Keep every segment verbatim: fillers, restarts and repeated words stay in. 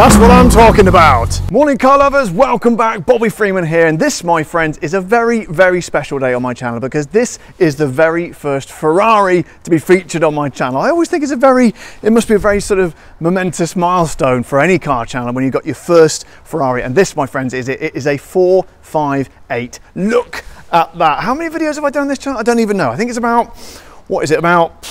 That's what I'm talking about. Morning car lovers, welcome back. Bobby Freeman here, and this, my friends, is a very, very special day on my channel because this is the very first Ferrari to be featured on my channel. I always think it's a very, it must be a very sort of momentous milestone for any car channel when you've got your first Ferrari, and this, my friends, is it. It is a four five eight. Look at that. How many videos have I done on this channel? I don't even know. I think it's about, what is it, about...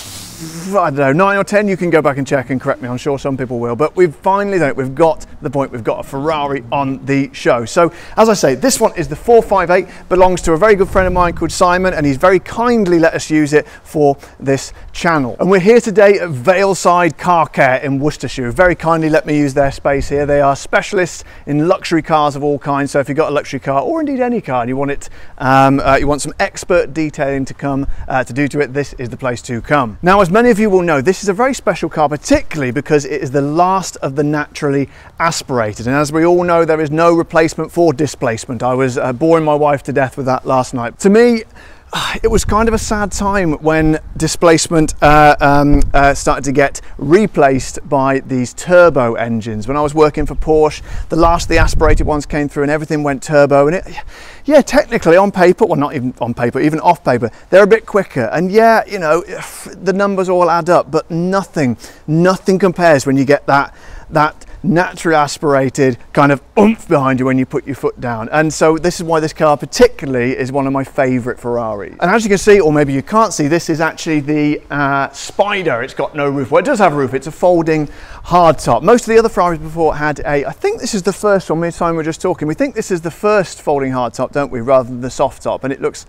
I don't know, nine or ten, you can go back and check and correct me, I'm sure some people will, but we've finally done it. We've got the point, we've got a Ferrari on the show. So as I say, this one is the four five eight, belongs to a very good friend of mine called Simon, and he's very kindly let us use it for this channel. And we're here today at Valeside Car Care in Worcestershire. Very kindly let me use their space here. They are specialists in luxury cars of all kinds, so if you've got a luxury car, or indeed any car, and you want it, um, uh, you want some expert detailing to come uh, to do to it, this is the place to come. Now, as As many of you will know, this is a very special car, particularly because it is the last of the naturally aspirated, and as we all know, there is no replacement for displacement. I was uh, boring my wife to death with that last night. To me, it was kind of a sad time when displacement uh, um, uh, started to get replaced by these turbo engines. When I was working for Porsche, the last of the aspirated ones came through and everything went turbo, and it, yeah, technically on paper, well, not even on paper, even off paper, they're a bit quicker, and yeah, you know, the numbers all add up, but nothing, nothing compares when you get that, that naturally aspirated kind of oomph behind you when you put your foot down. And so this is why this car particularly is one of my favorite Ferraris. And as you can see, or maybe you can't see, this is actually the uh, Spider. It's got no roof. Well, it does have a roof. It's a folding hardtop. Most of the other Ferraris before had a, I think this is the first one, me and Simon were just talking, we think this is the first folding hardtop, don't we, rather than the soft top, and it looks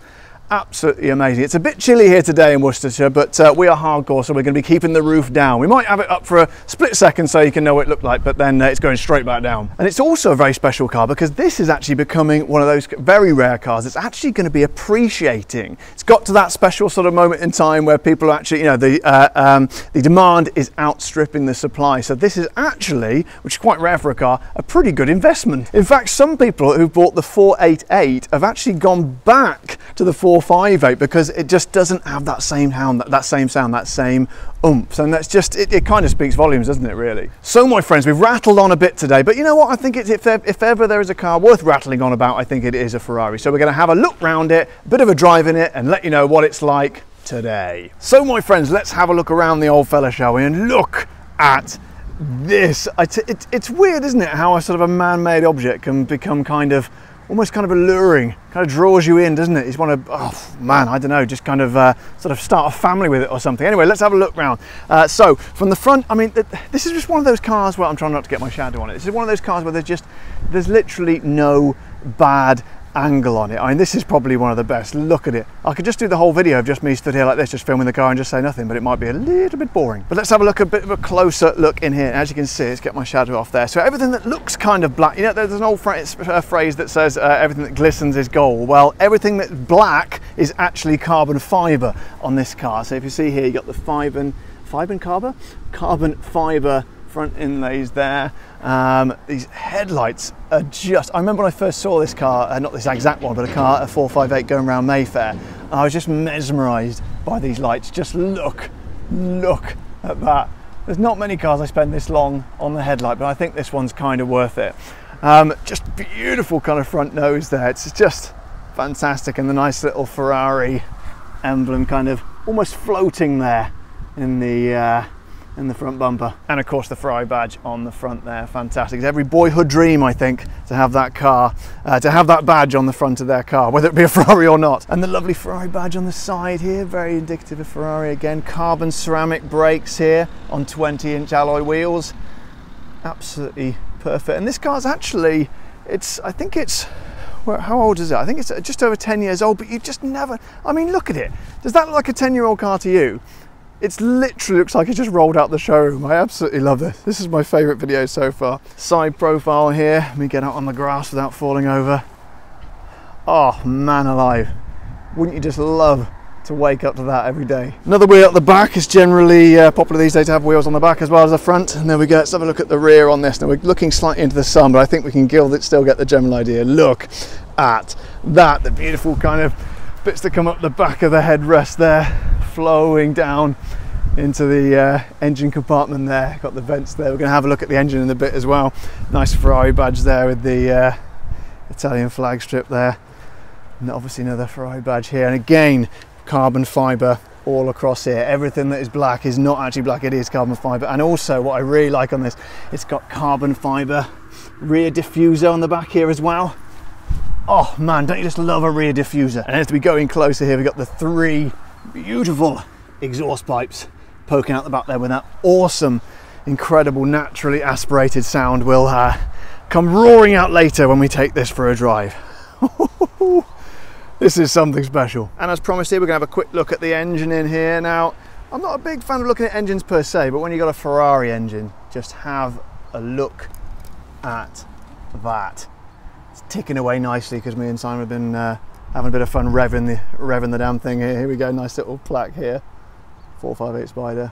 absolutely amazing. It's a bit chilly here today in Worcestershire, but uh, we are hardcore, so we're going to be keeping the roof down. We might have it up for a split second so you can know what it looked like, but then uh, it's going straight back down. And it's also a very special car because this is actually becoming one of those very rare cars. It's actually going to be appreciating. It's got to that special sort of moment in time where people are actually, you know, the, uh, um, the demand is outstripping the supply. So this is actually, which is quite rare for a car, a pretty good investment. In fact, some people who bought the four eight eight have actually gone back to the four five eight because it just doesn't have that same sound, that, that same sound, that same oomph. And that's just, it, it kind of speaks volumes, doesn't it, really? So, my friends, we've rattled on a bit today, but you know what? I think it's, if, if ever there is a car worth rattling on about, I think it is a Ferrari. So we're going to have a look round it, a bit of a drive in it, and let you know what it's like today. So, my friends, let's have a look around the old fella, shall we? And look at this. It, it, it's weird, isn't it, how a sort of a man-made object can become kind of almost kind of alluring, kind of draws you in, doesn't it? You want to, oh man, I don't know, just kind of uh, sort of start a family with it or something. Anyway, let's have a look round. Uh, so from the front, I mean, this is just one of those cars where I'm trying not to get my shadow on it. This is one of those cars where there's just, there's literally no bad angle on it. I mean, this is probably one of the best. Look at it. I could just do the whole video of just me stood here like this, just filming the car and just say nothing, but it might be a little bit boring. But let's have a look, a bit of a closer look in here. And as you can see, let's get my shadow off there. So everything that looks kind of black, you know, there's an old phrase that says uh, everything that glistens is gold. Well, everything that's black is actually carbon fiber on this car. So if you see here, you got the fiber, fiber carbon, carbon fiber front inlays there. Um, these headlights are just, I remember when I first saw this car, uh, not this exact one, but a car, a four five eight going around Mayfair, I was just mesmerised by these lights. Just look, look at that. There's not many cars I spend this long on the headlight, but I think this one's kind of worth it. Um, just beautiful kind of front nose there. It's just fantastic, and the nice little Ferrari emblem kind of almost floating there in the uh, in the front bumper, and of course the Ferrari badge on the front there. Fantastic. It's every boyhood dream, I think, to have that car, uh, to have that badge on the front of their car, whether it be a Ferrari or not. And the lovely Ferrari badge on the side here, very indicative of Ferrari again. Carbon ceramic brakes here on twenty inch alloy wheels, absolutely perfect. And this car's actually, it's, I think it's, well, how old is it? I think it's just over ten years old, but you just never, I mean, look at it. Does that look like a ten year old car to you? It literally looks like it just rolled out the showroom. I absolutely love this. This is my favourite video so far. Side profile here. Let me get out on the grass without falling over. Oh, man alive. Wouldn't you just love to wake up to that every day? Another wheel at the back. It's generally uh, popular these days to have wheels on the back as well as the front. And there we go. Let's have a look at the rear on this. Now, we're looking slightly into the sun, but I think we can gild it, still get the general idea. Look at that. The beautiful kind of bits that come up the back of the headrest there, flowing down into the uh, engine compartment there. Got the vents there. We're going to have a look at the engine in a bit as well. Nice Ferrari badge there with the uh, Italian flag strip there. And obviously another Ferrari badge here. And again, carbon fibre all across here. Everything that is black is not actually black, it is carbon fibre. And also what I really like on this, it's got carbon fibre rear diffuser on the back here as well. Oh man, don't you just love a rear diffuser? And as we go in closer here, we've got the three beautiful exhaust pipes poking out the back there with that awesome, incredible, naturally aspirated sound will uh, come roaring out later when we take this for a drive. This is something special. And as promised here, we're gonna have a quick look at the engine in here. Now, I'm not a big fan of looking at engines per se, but when you've got a Ferrari engine, just have a look at that. It's ticking away nicely because me and Simon have been uh, having a bit of fun revving the, revving the damn thing here. Here we go, nice little plaque here. four five eight Spider.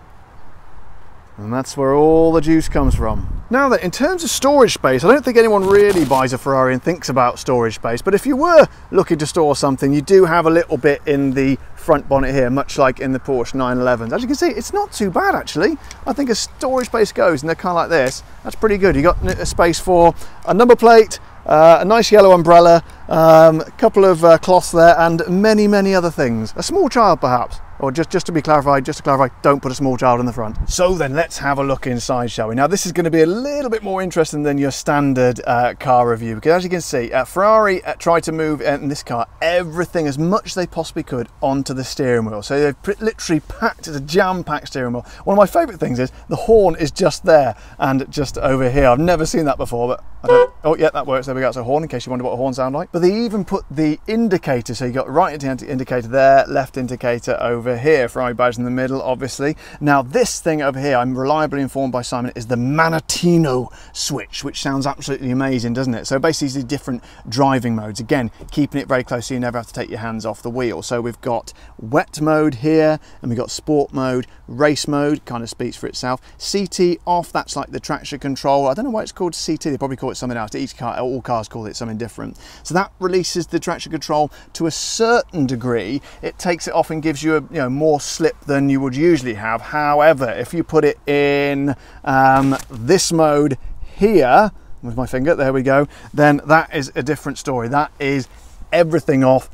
And that's where all the juice comes from. Now that in terms of storage space, I don't think anyone really buys a Ferrari and thinks about storage space, but if you were looking to store something, you do have a little bit in the front bonnet here, much like in the Porsche nine elevens. As you can see, it's not too bad actually. I think as storage space goes in a car like this, that's pretty good. You got a space for a number plate, Uh, a nice yellow umbrella, um, a couple of uh, cloths there, and many, many other things. A small child, perhaps. Or just, just to be clarified, just to clarify, don't put a small child in the front. So then, let's have a look inside, shall we? Now, this is going to be a little bit more interesting than your standard uh, car review, because as you can see, uh, Ferrari uh, tried to move, uh, in this car, everything as much as they possibly could onto the steering wheel. So they've literally packed, it's a jam-packed steering wheel. One of my favourite things is the horn is just there and just over here. I've never seen that before, but I don't... Oh, yeah, that works. There we go. It's a horn, in case you wonder what a horn sounds like. But they even put the indicator, so you got right indicator there, left indicator over here, Ferrari badge in the middle, obviously. Now this thing over here, I'm reliably informed by Simon, is the Manettino switch, which sounds absolutely amazing, doesn't it? So basically different driving modes, again keeping it very close so you never have to take your hands off the wheel. So we've got wet mode here, and we've got sport mode, race mode, kind of speaks for itself. C T off, that's like the traction control. I don't know why it's called C T, they probably call it something else. Each car, all cars call it something different. So that releases the traction control to a certain degree. It takes it off and gives you a you know, more slip than you would usually have. However, if you put it in um, this mode here, with my finger, there we go, then that is a different story. That is everything off,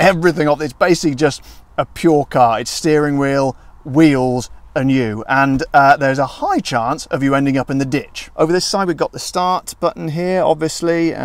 everything off. It's basically just a pure car. It's steering wheel, wheels, and you, and uh, there's a high chance of you ending up in the ditch. Over this side we've got the start button here, obviously, uh,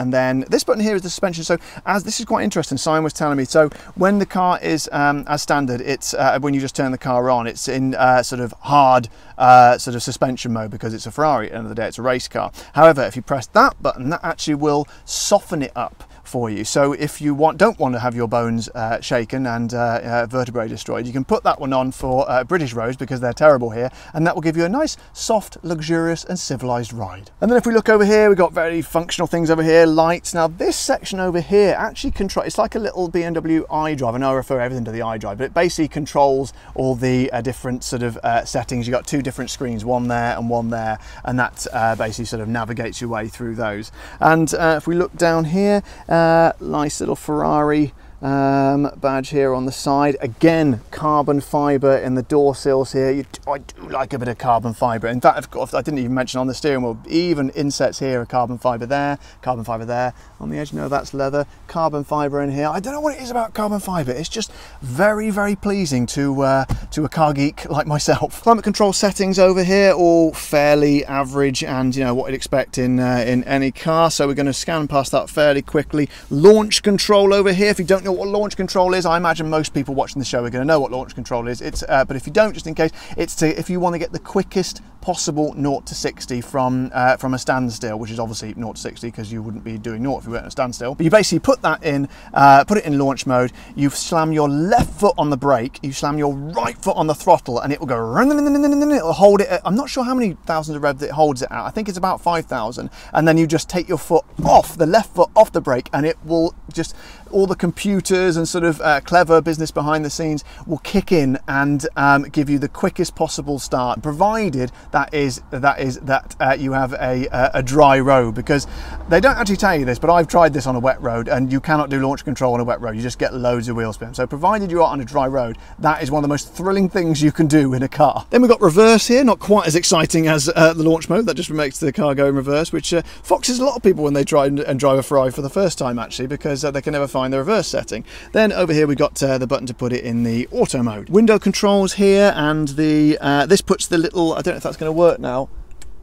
and then this button here is the suspension. So as this is quite interesting, Simon was telling me, so when the car is um, as standard, it's uh, when you just turn the car on, it's in uh, sort of hard uh, sort of suspension mode, because it's a Ferrari, at the end of the day it's a race car. However, if you press that button, that actually will soften it up for you. So if you want, don't want to have your bones uh, shaken and uh, uh, vertebrae destroyed, you can put that one on for uh, British roads, because they're terrible here, and that will give you a nice, soft, luxurious and civilized ride. And then if we look over here, we've got very functional things over here, lights. Now this section over here actually controls, it's like a little B M W iDrive. I know I refer everything to the iDrive, but it basically controls all the uh, different sort of uh, settings. You've got two different screens, one there and one there, and that uh, basically sort of navigates your way through those. And uh, if we look down here, Uh, nice little Ferrari um, badge here on the side. Again, carbon fibre in the door sills here. You, I do like a bit of carbon fibre. In fact, I've got, I didn't even mention on the steering wheel, even insets here are carbon fibre there, carbon fibre there. On the edge, no, that's leather. Carbon fibre in here. I don't know what it is about carbon fibre. It's just very, very pleasing to uh, to a car geek like myself. Climate control settings over here, all fairly average, and you know what you'd expect in uh, in any car. So we're going to scan past that fairly quickly. Launch control over here. If you don't know what launch control is, I imagine most people watching the show are going to know what launch control is. It's uh, but if you don't, just in case, it's to if you want to get the quickest possible zero to sixty from uh, from a standstill, which is obviously zero to sixty because you wouldn't be doing zero if you weren't at a standstill. But you basically put that in, uh, put it in launch mode, you slam your left foot on the brake, you slam your right foot on the throttle, and it will go, it'll hold it at, I'm not sure how many thousands of revs it holds it at, I think it's about five thousand, and then you just take your foot off, the left foot off the brake, and it will just, all the computers and sort of uh, clever business behind the scenes will kick in and um, give you the quickest possible start, provided that is that is that uh, you have a, a a dry road, because they don't actually tell you this, but I've tried this on a wet road and you cannot do launch control on a wet road. You just get loads of wheel spin. So provided you are on a dry road, that is one of the most thrilling things you can do in a car. Then we've got reverse here, not quite as exciting as uh, the launch mode. That just makes the car go in reverse, which uh, foxes a lot of people when they try and, and drive a Ferrari for the first time, actually, because uh, they can never find the reverse setting. Then over here we've got uh, the button to put it in the auto mode. Window controls here, and the uh, this puts the little, I don't know if that's going to work now,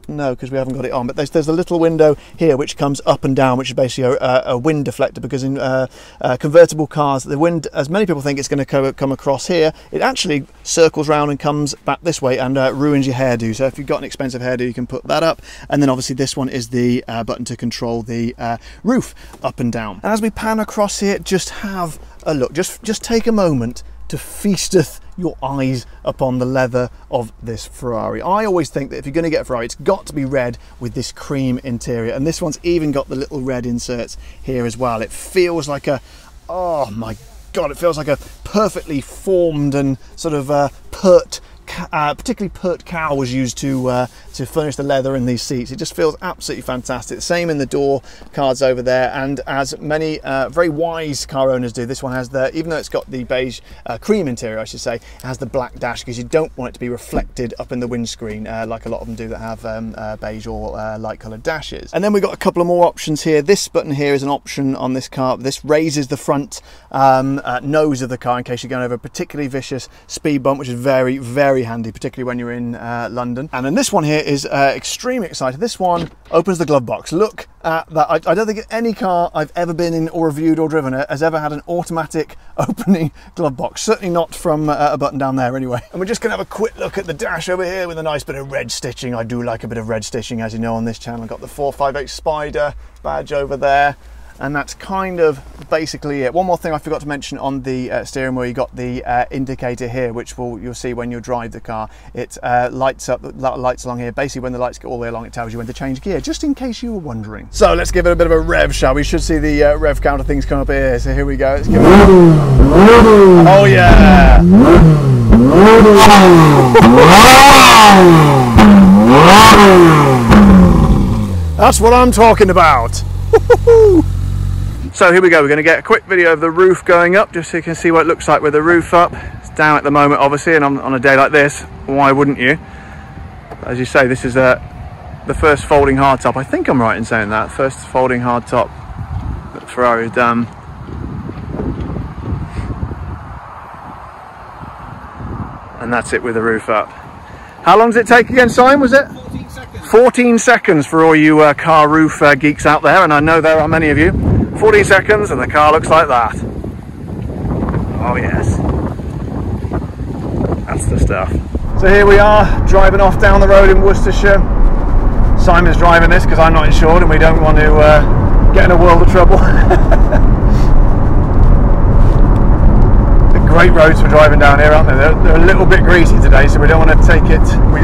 no, because we haven't got it on, but there's, there's a little window here which comes up and down, which is basically a, a wind deflector, because in uh, uh, convertible cars, the wind, as many people think it's going to co come across here, it actually circles round and comes back this way and uh, ruins your hairdo. So if you've got an expensive hairdo, you can put that up. And then obviously this one is the uh, button to control the uh, roof up and down. And as we pan across here, just have a look, just just take a moment to feasteth your eyes upon the leather of this Ferrari. I always think that if you're going to get a Ferrari, it's got to be red with this cream interior, and this one's even got the little red inserts here as well. It feels like a, oh my god, it feels like a perfectly formed and sort of uh, pert, uh, particularly pert cow was used to uh, to furnish the leather in these seats. It just feels absolutely fantastic. Same in the door cards over there, and as many uh, very wise car owners do, this one has the, even though it's got the beige uh, cream interior, I should say, it has the black dash, because you don't want it to be reflected up in the windscreen uh, like a lot of them do that have um, uh, beige or uh, light coloured dashes. And then we've got a couple of more options here. This button here is an option on this car. This raises the front um, uh, nose of the car in case you're going over a particularly vicious speed bump, which is very, very handy, particularly when you're in uh, London. And then this one here is uh, extremely exciting. This one opens the glove box. Look at that. I, I don't think any car I've ever been in or reviewed or driven has ever had an automatic opening glove box, certainly not from uh, a button down there anyway. And we're just gonna have a quick look at the dash over here with a nice bit of red stitching. I do like a bit of red stitching, as you know, on this channel. I've got the four five eight Spider badge over there. And that's kind of basically it. One more thing I forgot to mention on the uh, steering wheel, you got the uh, indicator here, which will you'll see when you drive the car. It uh, lights up, lights along here. Basically, when the lights get all the way along, it tells you when to change gear, just in case you were wondering. So let's give it a bit of a rev, shall we? Should see the uh, rev counter things come up here. So here we go. Let's give it a... Oh yeah! That's what I'm talking about. So here we go, we're going to get a quick video of the roof going up, just so you can see what it looks like with the roof up. It's down at the moment, obviously, and on, on a day like this, why wouldn't you? As you say, this is uh, the first folding hardtop. I think I'm right in saying that, first folding hardtop that Ferrari had done. And that's it with the roof up. How long does it take again, Simon, was it? fourteen seconds. fourteen seconds for all you uh, car roof uh, geeks out there, and I know there are many of you. forty seconds and the car looks like that. Oh yes, that's the stuff. So here we are, driving off down the road in Worcestershire. Simon's driving this because I'm not insured and we don't want to uh, get in a world of trouble. The great roads for driving down here, aren't they? They're, they're a little bit greasy today, so we don't want to take it, we,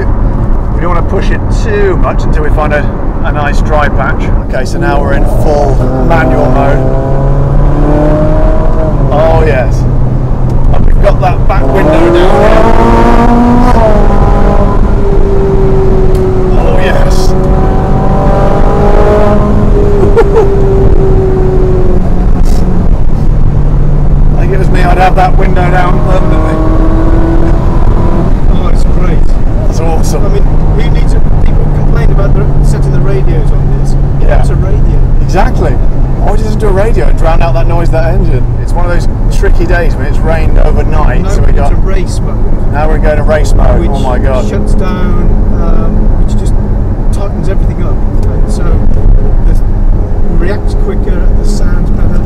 we don't want to push it too much until we find a a nice dry patch. Okay, so now we're in full manual mode. Oh yes, and we've got that back window down here. Oh yes. I think it was me, I'd have that window down permanently. Oh, it's great. That's awesome. I mean, who needs to people complain about the setting the radios on this? Yeah, it's a radio. Exactly. Why does it do a radio and drown out that noise of that engine? It's one of those tricky days when it's rained overnight. No, so we got to race mode. Now we're going to race mode. Which oh my god! Shuts down, um, which just tightens everything up, and so it reacts quicker. The sound's better.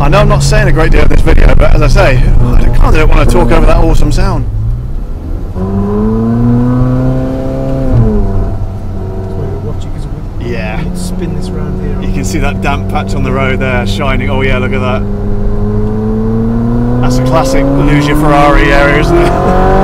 I know I'm not saying a great deal in this video, but as I say, I kind of don't want to talk over that awesome sound. see that damp patch on the road there shining. Oh yeah, look at that. That's a classic lose your Ferrari area, isn't it?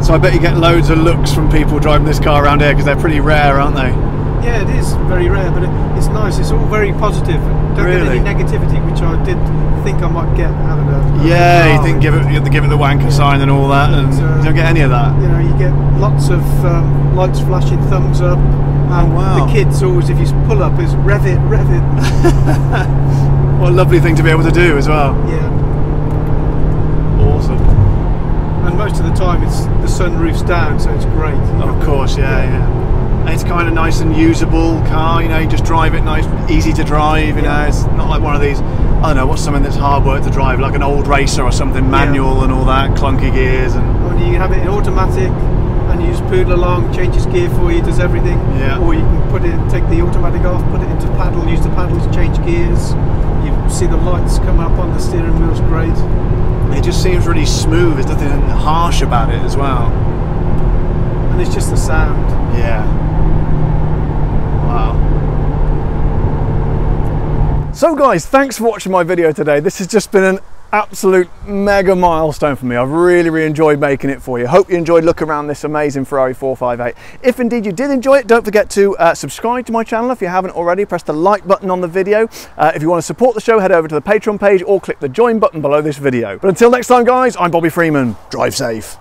So I bet you get loads of looks from people driving this car around here because they're pretty rare, aren't they? Yeah, it is very rare, but it, it's nice. It's all very positive. Don't really? Get any negativity, which I did think I might get out of it. Yeah, you think give it, you have to give it the wanker yeah. sign and all that, and uh, you don't get any of that. You know, you get lots of um, lights flashing, thumbs up, and oh, wow. the kids always, if you pull up, is rev it, rev it. What a lovely thing to be able to do as well. Yeah. Awesome. And most of the time it's the sunroof's down, so it's great. Oh, of course, yeah, yeah, yeah. And it's kind of nice and usable car, you know, you just drive it nice, easy to drive, you yeah. know, it's not like one of these, I don't know, what's something that's hard work to drive, like an old racer or something, manual yeah. and all that, clunky gears. And well, you can have it in automatic, and you just poodle along, changes gear for you, does everything. Yeah. Or you can put it, take the automatic off, put it into paddle, use the paddle to change gears. You see the lights come up on the steering wheel's great. It just seems really smooth, there's nothing harsh about it as well. And it's just the sound. Yeah. Wow. So guys, thanks for watching my video today. This has just been an absolute mega milestone for me. I've really, really enjoyed making it for you. Hope you enjoyed looking around this amazing Ferrari four five eight. If indeed you did enjoy it, don't forget to uh, subscribe to my channel if you haven't already. Press the like button on the video. Uh, if you want to support the show, head over to the Patreon page or click the join button below this video. But until next time guys, I'm Bobby Freeman. Drive safe.